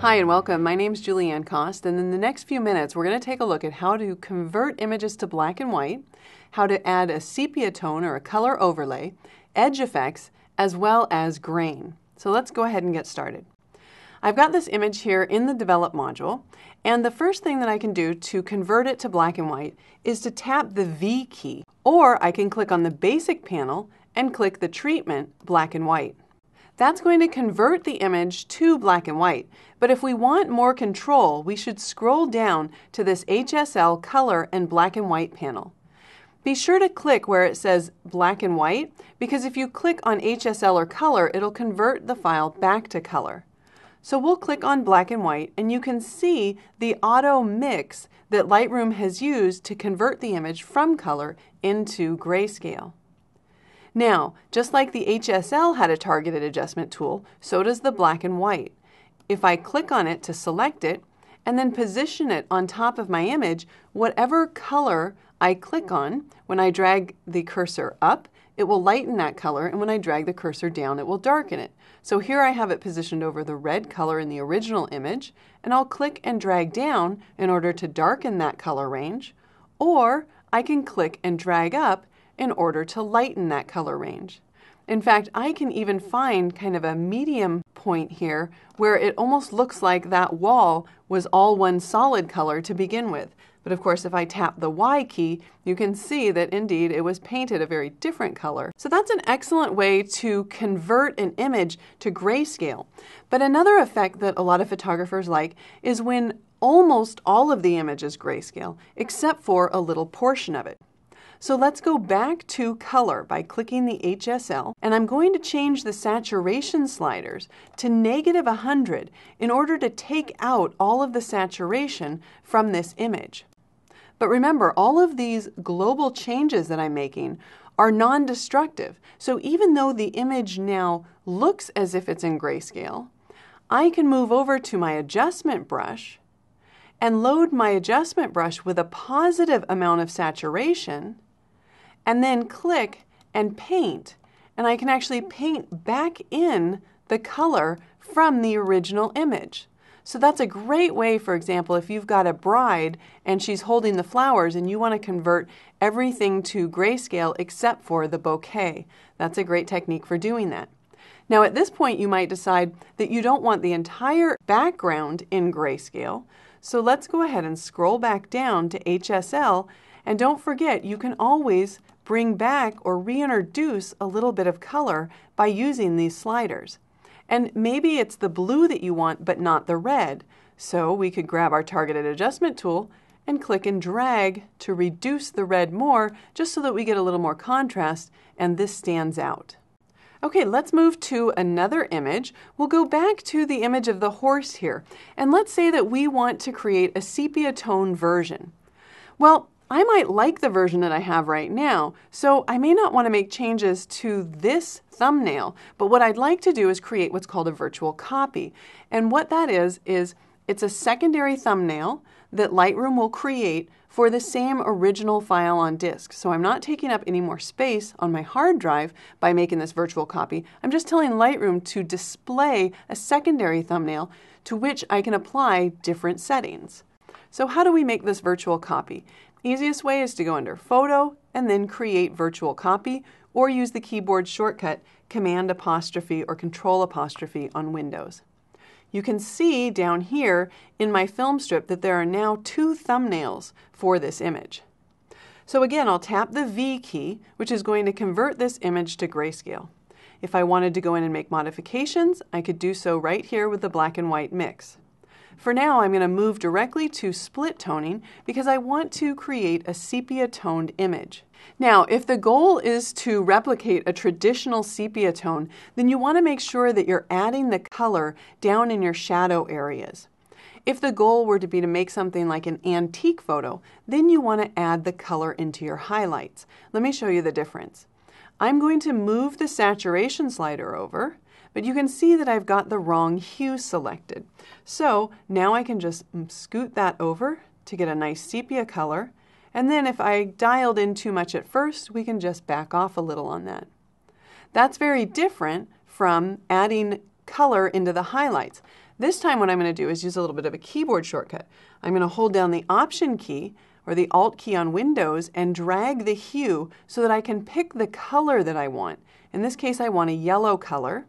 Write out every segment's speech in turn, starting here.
Hi and welcome, my name's Julieanne Kost, and in the next few minutes we're going to take a look at how to convert images to black and white, how to add a sepia tone or a color overlay, edge effects, as well as grain. So let's go ahead and get started. I've got this image here in the Develop module, and the first thing that I can do to convert it to black and white is to tap the V key, or I can click on the Basic panel and click the Treatment Black and White. That's going to convert the image to black and white, but if we want more control, we should scroll down to this HSL Color and Black and White panel. Be sure to click where it says black and white, because if you click on HSL or color, it'll convert the file back to color. So we'll click on black and white, and you can see the auto mix that Lightroom has used to convert the image from color into grayscale. Now, just like the HSL had a targeted adjustment tool, so does the black and white. If I click on it to select it, and then position it on top of my image, whatever color I click on, when I drag the cursor up, it will lighten that color, and when I drag the cursor down, it will darken it. So here I have it positioned over the red color in the original image, and I'll click and drag down in order to darken that color range, or I can click and drag up in order to lighten that color range. In fact, I can even find kind of a medium point here where it almost looks like that wall was all one solid color to begin with. But of course, if I tap the Y key, you can see that indeed it was painted a very different color. So that's an excellent way to convert an image to grayscale. But another effect that a lot of photographers like is when almost all of the image is grayscale, except for a little portion of it. So let's go back to color by clicking the HSL, and I'm going to change the saturation sliders to -100 in order to take out all of the saturation from this image. But remember, all of these global changes that I'm making are non-destructive. So even though the image now looks as if it's in grayscale, I can move over to my adjustment brush and load my adjustment brush with a positive amount of saturation, and then click and paint, and I can actually paint back in the color from the original image. So that's a great way, for example, if you've got a bride and she's holding the flowers and you want to convert everything to grayscale except for the bouquet. That's a great technique for doing that. Now at this point you might decide that you don't want the entire background in grayscale, so let's go ahead and scroll back down to HSL, and don't forget you can always bring back or reintroduce a little bit of color by using these sliders. And maybe it's the blue that you want but not the red, so we could grab our targeted adjustment tool and click and drag to reduce the red more, just so that we get a little more contrast and this stands out. Okay, let's move to another image. We'll go back to the image of the horse here, and let's say that we want to create a sepia tone version. Well, I might like the version that I have right now, so I may not want to make changes to this thumbnail, but what I'd like to do is create what's called a virtual copy. And what that is it's a secondary thumbnail that Lightroom will create for the same original file on disk. So I'm not taking up any more space on my hard drive by making this virtual copy. I'm just telling Lightroom to display a secondary thumbnail to which I can apply different settings. So how do we make this virtual copy? Easiest way is to go under Photo and then Create Virtual Copy, or use the keyboard shortcut Command' or Control' on Windows. You can see down here in my film strip that there are now two thumbnails for this image. So again, I'll tap the V key, which is going to convert this image to grayscale. If I wanted to go in and make modifications, I could do so right here with the black and white mix. For now, I'm going to move directly to split toning because I want to create a sepia-toned image. Now, if the goal is to replicate a traditional sepia tone, then you want to make sure that you're adding the color down in your shadow areas. If the goal were to be to make something like an antique photo, then you want to add the color into your highlights. Let me show you the difference. I'm going to move the saturation slider over, but you can see that I've got the wrong hue selected. So now I can just scoot that over to get a nice sepia color, and then if I dialed in too much at first, we can just back off a little on that. That's very different from adding color into the highlights. This time what I'm going to do is use a little bit of a keyboard shortcut. I'm going to hold down the Option key or the Alt key on Windows and drag the hue so that I can pick the color that I want. In this case, I want a yellow color.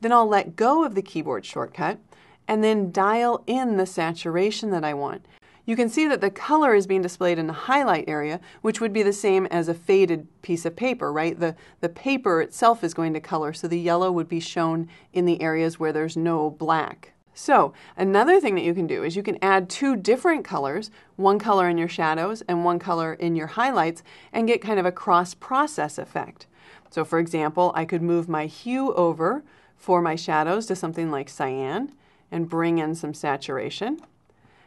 Then I'll let go of the keyboard shortcut and then dial in the saturation that I want. You can see that the color is being displayed in the highlight area, which would be the same as a faded piece of paper, right? The paper itself is going to color, so the yellow would be shown in the areas where there's no black. So another thing that you can do is you can add two different colors, one color in your shadows and one color in your highlights, and get kind of a cross-process effect. So for example, I could move my hue over for my shadows to something like cyan and bring in some saturation.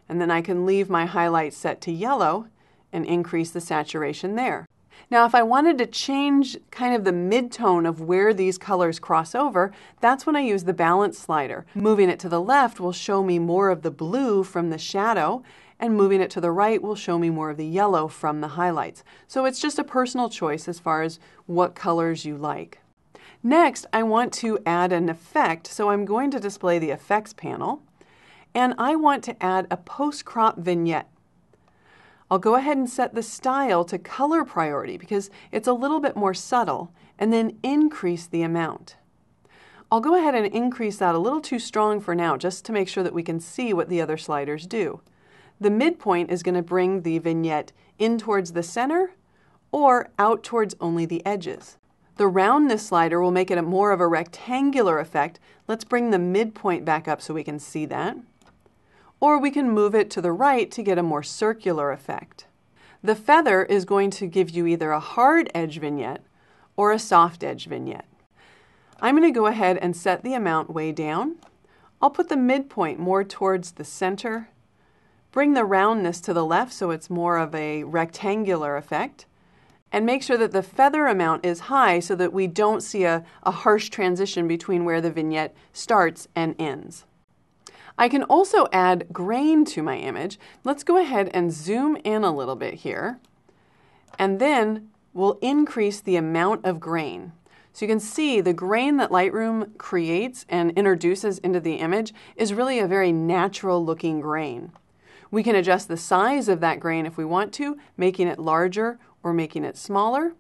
And then I can leave my highlights set to yellow and increase the saturation there. Now if I wanted to change kind of the mid-tone of where these colors cross over, that's when I use the balance slider. Moving it to the left will show me more of the blue from the shadow, and moving it to the right will show me more of the yellow from the highlights. So it's just a personal choice as far as what colors you like. Next, I want to add an effect, so I'm going to display the effects panel. And I want to add a post-crop vignette. I'll go ahead and set the style to color priority because it's a little bit more subtle, and then increase the amount. I'll go ahead and increase that a little too strong for now just to make sure that we can see what the other sliders do. The midpoint is going to bring the vignette in towards the center or out towards only the edges. The roundness slider will make it more of a rectangular effect. Let's bring the midpoint back up so we can see that. Or we can move it to the right to get a more circular effect. The feather is going to give you either a hard edge vignette or a soft edge vignette. I'm going to go ahead and set the amount way down. I'll put the midpoint more towards the center, bring the roundness to the left so it's more of a rectangular effect, and make sure that the feather amount is high so that we don't see a harsh transition between where the vignette starts and ends. I can also add grain to my image. Let's go ahead and zoom in a little bit here, and then we'll increase the amount of grain. So you can see the grain that Lightroom creates and introduces into the image is really a very natural looking grain. We can adjust the size of that grain if we want to, making it larger or making it smaller.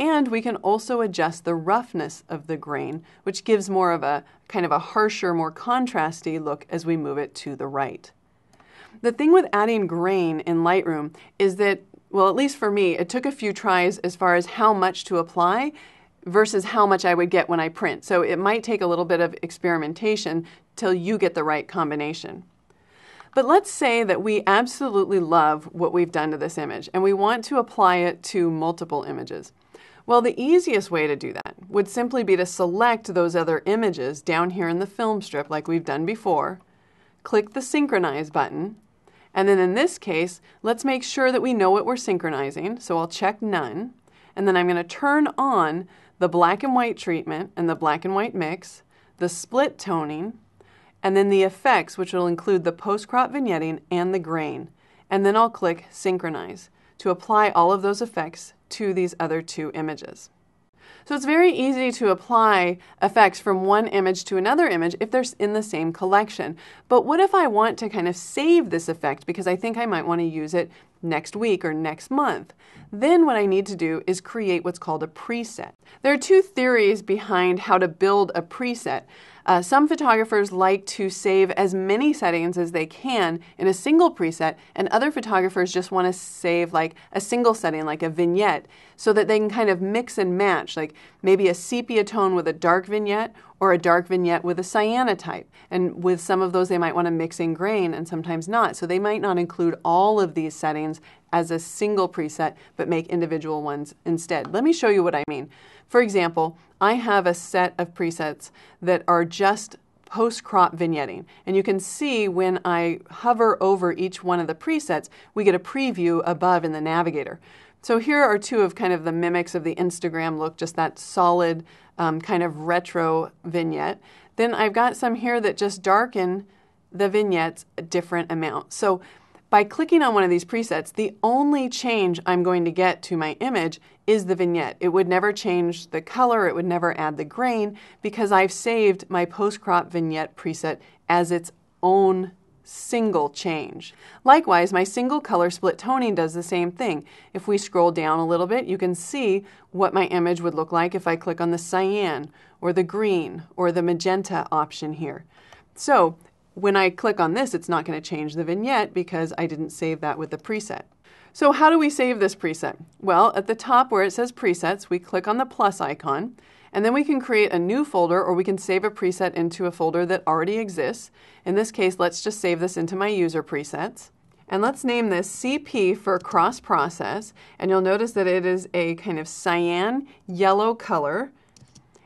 And we can also adjust the roughness of the grain, which gives more of a kind of a harsher, more contrasty look as we move it to the right. The thing with adding grain in Lightroom is that, well, at least for me, it took a few tries as far as how much to apply versus how much I would get when I print. So it might take a little bit of experimentation till you get the right combination. But let's say that we absolutely love what we've done to this image and we want to apply it to multiple images. Well, the easiest way to do that would simply be to select those other images down here in the film strip like we've done before, click the Synchronize button, and then in this case, let's make sure that we know what we're synchronizing, so I'll check None, and then I'm going to turn on the black and white treatment and the black and white mix, the split toning, and then the effects, which will include the post-crop vignetting and the grain, and then I'll click Synchronize to apply all of those effects to these other two images. So it's very easy to apply effects from one image to another image if they're in the same collection. But what if I want to kind of save this effect because I think I might want to use it next week or next month? Then what I need to do is create what's called a preset. There are two theories behind how to build a preset. Some photographers like to save as many settings as they can in a single preset, and other photographers just want to save like a single setting, like a vignette, so that they can kind of mix and match, like maybe a sepia tone with a dark vignette or a dark vignette with a cyanotype. And with some of those, they might want to mix in grain and sometimes not. So they might not include all of these settings as a single preset, but make individual ones instead. Let me show you what I mean. For example, I have a set of presets that are just post-crop vignetting. And you can see when I hover over each one of the presets, we get a preview above in the navigator. So here are two of kind of the mimics of the Instagram look, just that solid kind of retro vignette. Then I've got some here that just darken the vignettes a different amount. So By clicking on one of these presets, the only change I'm going to get to my image is the vignette. It would never change the color, it would never add the grain, because I've saved my post-crop vignette preset as its own single change. Likewise, my single color split toning does the same thing. If we scroll down a little bit, you can see what my image would look like if I click on the cyan or the green or the magenta option here. So when I click on this, it's not going to change the vignette because I didn't save that with the preset. So how do we save this preset? Well, at the top where it says presets, we click on the plus icon, and then we can create a new folder, or we can save a preset into a folder that already exists. In this case, let's just save this into my user presets. And let's name this CP for cross process. And you'll notice that it is a kind of cyan yellow color.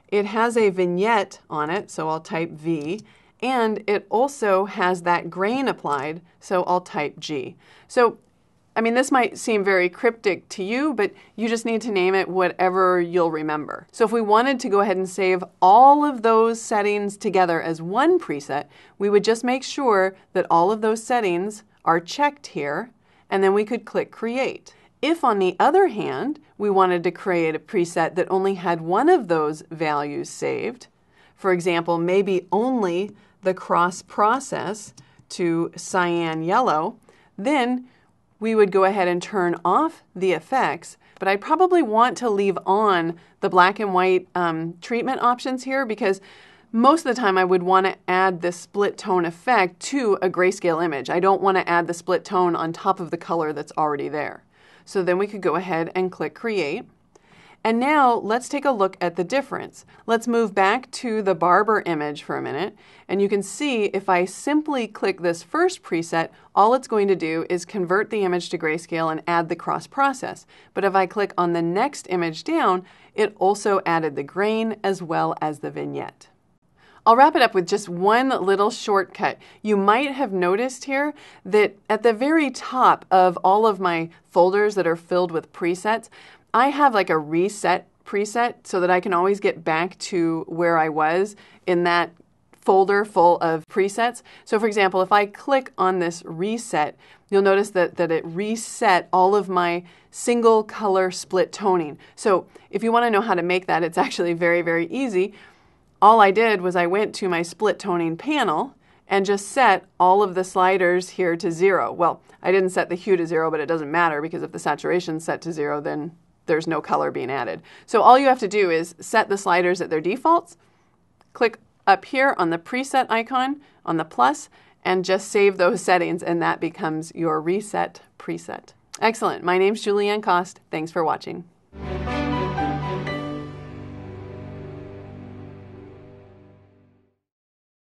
It has a vignette on it, so I'll type V. And it also has that grain applied, so I'll type G. So, I mean, this might seem very cryptic to you, but you just need to name it whatever you'll remember. So if we wanted to go ahead and save all of those settings together as one preset, we would just make sure that all of those settings are checked here, and then we could click Create. If, on the other hand, we wanted to create a preset that only had one of those values saved, for example, maybe only the cross process to cyan yellow, then we would go ahead and turn off the effects, but I probably want to leave on the black and white treatment options here, because most of the time I would want to add this split tone effect to a grayscale image. I don't want to add the split tone on top of the color that's already there. So then we could go ahead and click Create. And now let's take a look at the difference. Let's move back to the barber image for a minute, and you can see if I simply click this first preset, all it's going to do is convert the image to grayscale and add the cross process. But if I click on the next image down, it also added the grain as well as the vignette. I'll wrap it up with just one little shortcut. You might have noticed here that at the very top of all of my folders that are filled with presets, I have like a reset preset so that I can always get back to where I was in that folder full of presets. So for example, if I click on this reset, you'll notice that it reset all of my single color split toning. So if you want to know how to make that, it's actually very, very easy. All I did was I went to my split toning panel and just set all of the sliders here to 0. Well, I didn't set the hue to 0, but it doesn't matter, because if the saturation's set to 0, then there's no color being added. So all you have to do is set the sliders at their defaults, click up here on the preset icon, on the plus, and just save those settings, and that becomes your reset preset. Excellent. My name's Julieanne Kost. Thanks for watching.